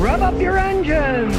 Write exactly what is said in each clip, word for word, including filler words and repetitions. Rev up your engines!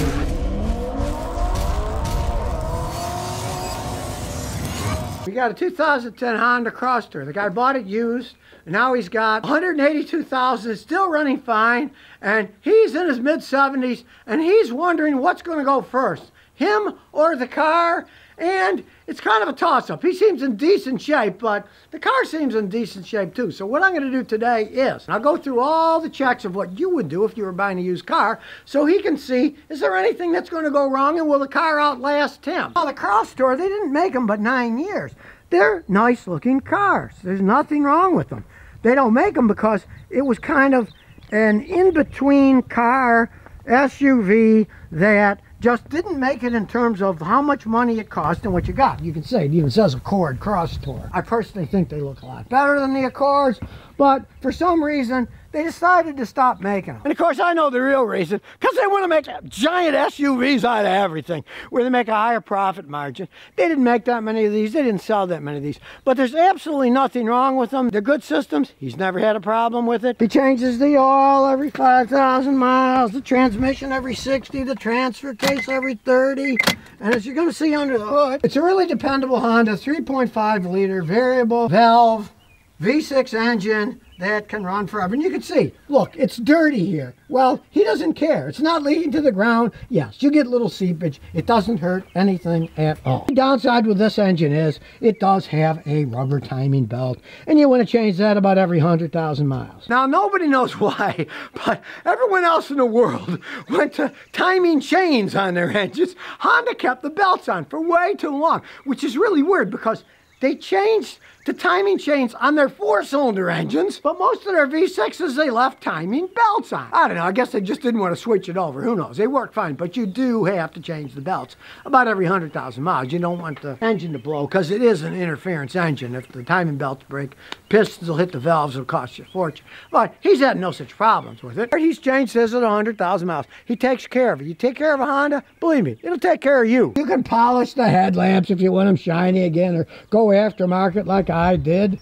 We got a two thousand ten Honda Crosstour. The guy bought it used, and now he's got one hundred eighty-two thousand, still running fine, and he's in his mid seventies, and he's wondering what's going to go first, him or the car, and it's kind of a toss-up. He seems in decent shape, but the car seems in decent shape too. So what I'm going to do today is, I'll go through all the checks of what you would do if you were buying a used car, so he can see, is there anything that's going to go wrong, and will the car outlast him? Well, the Crosstour, they didn't make them but nine years. They're nice-looking cars. There's nothing wrong with them. They don't make them because it was kind of an in-between car, S U V, that just didn't make it in terms of how much money it cost and what you got. You can say it even says Accord Crosstour. I personally think they look a lot better than the Accords, but for some reason, they decided to stop making them. And of course, I know the real reason, because they want to make giant S U Vs out of everything, where they make a higher profit margin. They didn't make that many of these. They didn't sell that many of these. But there's absolutely nothing wrong with them. They're good systems. He's never had a problem with it. He changes the oil every five thousand miles, the transmission every sixty, the transfer case every thirty. And as you're going to see under the hood, it's a really dependable Honda three point five liter variable valve V six engine that can run forever. And you can see, look, it's dirty here. Well, he doesn't care. It's not leaking to the ground. Yes, you get little seepage. It doesn't hurt anything at all. The downside with this engine is it does have a rubber timing belt, and you want to change that about every one hundred thousand miles. Now, nobody knows why, but everyone else in the world went to timing chains on their engines. Honda kept the belts on for way too long, which is really weird because they changed the timing chains on their four-cylinder engines, but most of their V sixes, they left timing belts on. I don't know, I guess they just didn't want to switch it over. Who knows? They work fine, but you do have to change the belts about every one hundred thousand miles. You don't want the engine to blow, because it is an interference engine. If the timing belts break, pistons will hit the valves, it'll cost you a fortune. But he's had no such problems with it. He's changed his at one hundred thousand miles. He takes care of it. You take care of a Honda, believe me, it'll take care of you. You can polish the headlamps if you want them shiny again, or go aftermarket like I did.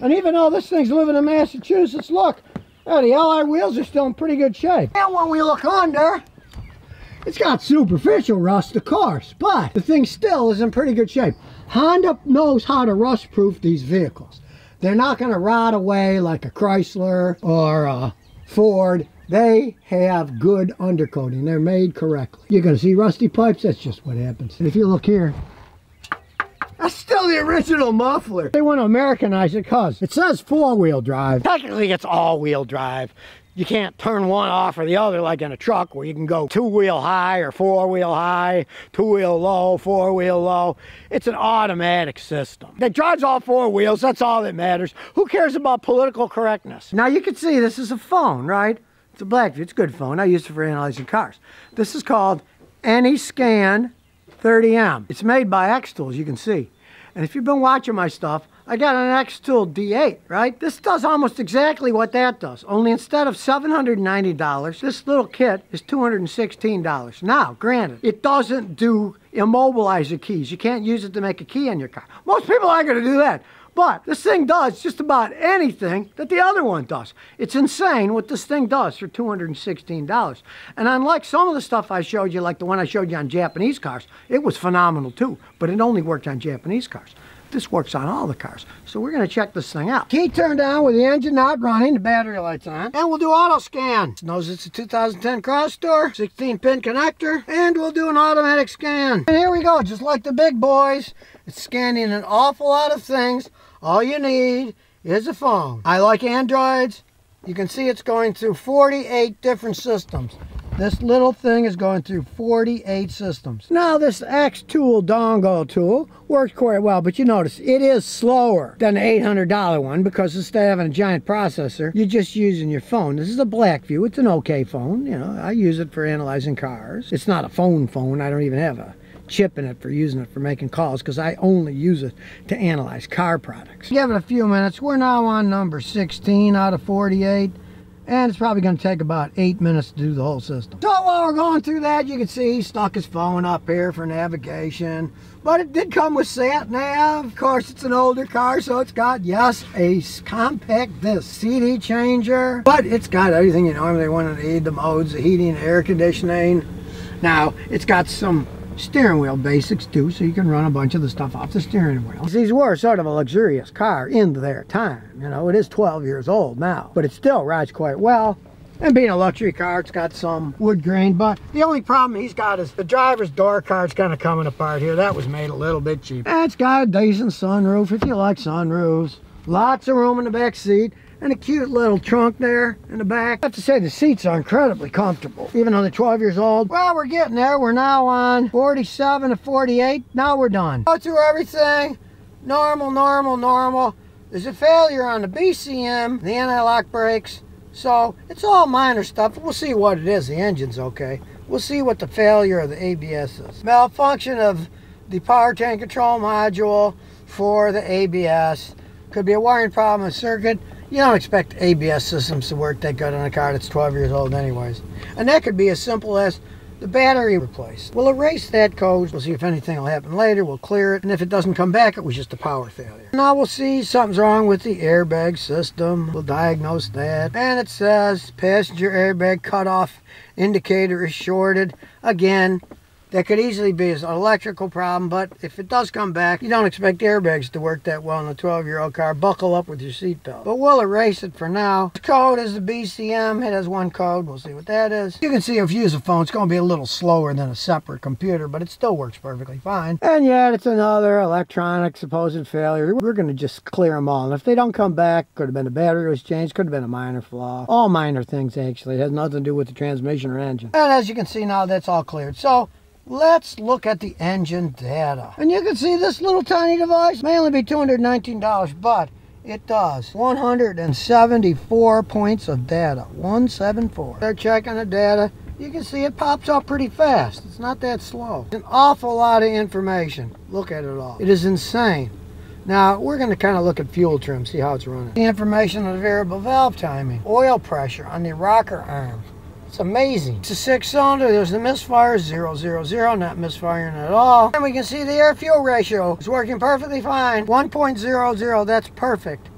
And even though this thing's living in Massachusetts, look, oh, the alloy wheels are still in pretty good shape. And when we look under, it's got superficial rust, of course, but the thing still is in pretty good shape. Honda knows how to rust proof these vehicles. They're not going to rot away like a Chrysler or a Ford. They have good undercoating. They're made correctly. You're going to see rusty pipes. That's just what happens. And if you look here, that's still the original muffler. They want to Americanize it because it says four-wheel drive. Technically, it's all-wheel drive. You can't turn one off or the other like in a truck where you can go two-wheel high or four-wheel high, two-wheel low, four-wheel low. It's an automatic system that drives all four wheels. That's all that matters. Who cares about political correctness? Now, you can see this is a phone, right? It's a Blackview. It's a good phone. I use it for analyzing cars. This is called AnyScan thirty M. It's made by Xtool, as you can see. And if you've been watching my stuff, I got an Xtool D eight, right? This does almost exactly what that does, only instead of seven hundred ninety dollars, this little kit is two hundred sixteen dollars. Now, granted, it doesn't do immobilizer keys. You can't use it to make a key on your car. Most people aren't going to do that. But this thing does just about anything that the other one does. It's insane what this thing does for two hundred sixteen dollars. And unlike some of the stuff I showed you, like the one I showed you on Japanese cars, it was phenomenal too, but it only worked on Japanese cars. This works on all the cars. So we're going to check this thing out. Key turned on with the engine not running, the battery light's on, and we'll do auto scan. It knows it's a two thousand ten Crosstour, sixteen pin connector, and we'll do an automatic scan. And here we go, just like the big boys, it's scanning an awful lot of things. All you need is a phone. I like Androids. You can see it's going through forty-eight different systems. This little thing is going through forty-eight systems. Now this Xtool dongle tool works quite well, but you notice it is slower than the eight hundred dollar one because instead of having a giant processor, you're just using your phone. This is a Blackview. It's an okay phone. You know, I use it for analyzing cars. It's not a phone phone. I don't even have a chip in it for using it for making calls because I only use it to analyze car products. Give it a few minutes. We're now on number sixteen out of forty-eight. and it's probably going to take about eight minutes to do the whole system. So while we're going through that, you can see he stuck his phone up here for navigation, but it did come with sat nav. Of course, it's an older car, so it's got, yes, a compact disc C D changer, but it's got everything you normally want to need, the modes, the heating, and air conditioning. Now, it's got some steering wheel basics too, so you can run a bunch of the stuff off the steering wheel. These were sort of a luxurious car in their time. You know, it is twelve years old now, but it still rides quite well. And being a luxury car, it's got some wood grain, but the only problem he's got is the driver's door card's kind of coming apart here. That was made a little bit cheap. And it's got a decent sunroof if you like sunroofs. Lots of room in the back seat, and a cute little trunk there in the back. I have to say the seats are incredibly comfortable, even though they're twelve years old. Well, we're getting there. We're now on forty-seven to forty-eight. Now we're done. Go through everything. Normal, normal, normal. There's a failure on the B C M, the anti-lock brakes. So it's all minor stuff. We'll see what it is. The engine's okay. We'll see what the failure of the A B S is. Malfunction of the powertrain control module for the A B S. Could be a wiring problem in the circuit. You don't expect A B S systems to work that good on a car that's twelve years old anyways. And that could be as simple as the battery replaced. We'll erase that code. We'll see if anything will happen later. We'll clear it. And if it doesn't come back, it was just a power failure. Now we'll see something's wrong with the airbag system. We'll diagnose that. And it says passenger airbag cutoff indicator is shorted. Again, that could easily be an electrical problem, but if it does come back, you don't expect airbags to work that well in a twelve-year-old car. Buckle up with your seatbelt. But we'll erase it for now. The code is the B C M. It has one code. We'll see what that is. You can see if you use a phone, it's going to be a little slower than a separate computer, but it still works perfectly fine. And yet, it's another electronic supposed failure. We're going to just clear them all. And if they don't come back, could have been the battery was changed, could have been a minor flaw. All minor things, actually. It has nothing to do with the transmission or engine. And as you can see now, that's all cleared. So let's look at the engine data. And you can see this little tiny device may only be two hundred nineteen dollars, but it does one hundred seventy-four points of data. one seventy-four. They're checking the data. You can see it pops up pretty fast. It's not that slow. An awful lot of information. Look at it all. It is insane. Now, we're going to kind of look at fuel trim, see how it's running. The information on the variable valve timing. Oil pressure on the rocker arm. It's amazing. It's a six-cylinder. There's the misfire, zero, zero, zero, not misfiring at all. And we can see the air-fuel ratio is working perfectly fine. one point zero zero, that's perfect.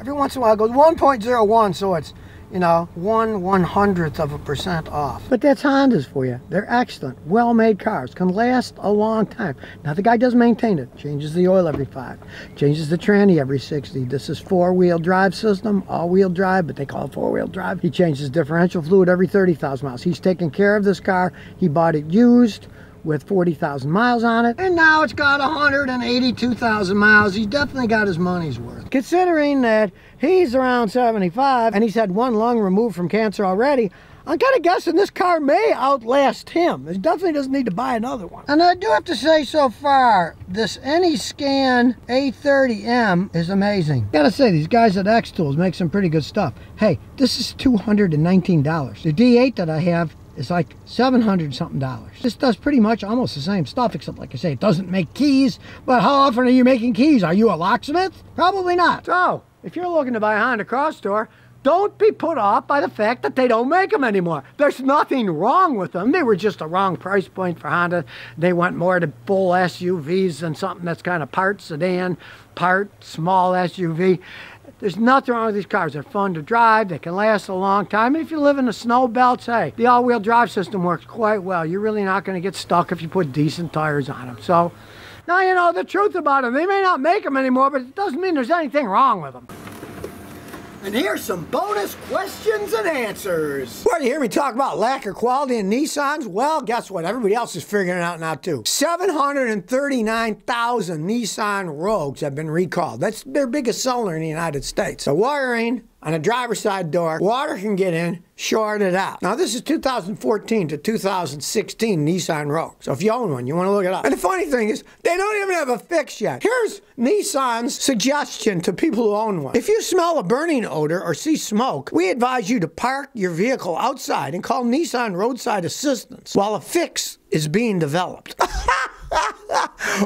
Every once in a while it goes one point zero one, so it's, you know, one one-hundredth of a percent off. But that's Hondas for you. They're excellent, well-made cars, can last a long time. Now, the guy does maintain it. Changes the oil every five, changes the tranny every sixty. This is four-wheel drive system, all-wheel drive, but they call it four-wheel drive. He changes differential fluid every thirty thousand miles. He's taking care of this car. He bought it used with forty thousand miles on it, and now it's got one hundred eighty-two thousand miles. He's definitely got his money's worth. Considering that he's around seventy-five and he's had one lung removed from cancer already, I'm kind of guessing this car may outlast him. He definitely doesn't need to buy another one. And I do have to say, so far, this AnyScan A thirty M is amazing. Gotta say, these guys at Xtools make some pretty good stuff. Hey, this is two hundred nineteen dollars. The D eight that I have, it's like seven hundred something dollars. This does pretty much almost the same stuff, except like I say, it doesn't make keys. But how often are you making keys? Are you a locksmith? Probably not. So, if you're looking to buy a Honda Crosstour, don't be put off by the fact that they don't make them anymore. There's nothing wrong with them. They were just a wrong price point for Honda. They went more to full S U Vs than something that's kind of part sedan, part small S U V. There's nothing wrong with these cars. They're fun to drive. They can last a long time. If you live in the snow belts, hey, the all-wheel drive system works quite well. You're really not going to get stuck if you put decent tires on them. So, now you know the truth about them. They may not make them anymore, but it doesn't mean there's anything wrong with them. And here's some bonus questions and answers. What do you hear me talk about lack of quality in Nissans? Well, guess what? Everybody else is figuring it out now, too. seven hundred thirty-nine thousand Nissan Rogues have been recalled. That's their biggest seller in the United States. The wiring on the driver's side door, water can get in, short it out. Now, this is two thousand fourteen to two thousand sixteen Nissan Rogue. So if you own one, you want to look it up. And the funny thing is, they don't even have a fix yet. Here's Nissan's suggestion to people who own one. If you smell a burning odor or see smoke, we advise you to park your vehicle outside and call Nissan Roadside Assistance while a fix is being developed.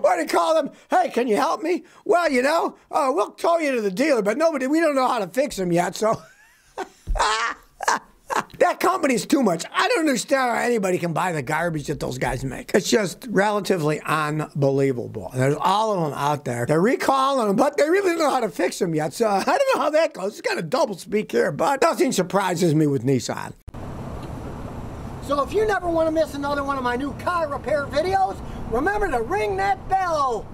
Or to call them, hey, can you help me? Well, you know, uh, we'll tow you to the dealer, but nobody, we don't know how to fix them yet, so. That company's too much. I don't understand how anybody can buy the garbage that those guys make. It's just relatively unbelievable. There's all of them out there. They're recalling them, but they really don't know how to fix them yet. So I don't know how that goes. It's kind of double speak here, but nothing surprises me with Nissan. So if you never want to miss another one of my new car repair videos, remember to ring that bell.